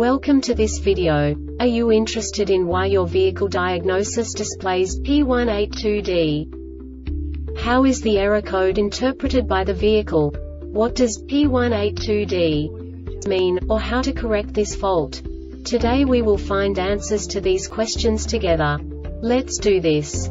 Welcome to this video. Are you interested in why your vehicle diagnosis displays P182D? How is the error code interpreted by the vehicle? What does P182D mean, or how to correct this fault? Today we will find answers to these questions together. Let's do this.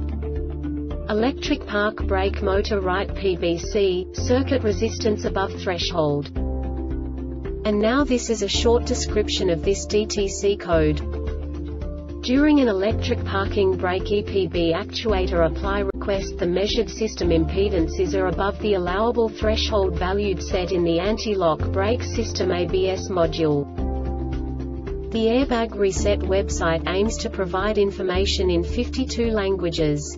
electric park brake motor right Pbc, circuit resistance above threshold. And now this is a short description of this DTC code. During an electric parking brake EPB actuator apply request the measured system impedance is or above the allowable threshold valued set in the anti-lock brake system ABS module. The Airbag Reset website aims to provide information in 52 languages.